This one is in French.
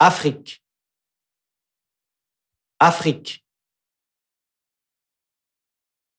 Afrique. Afrique.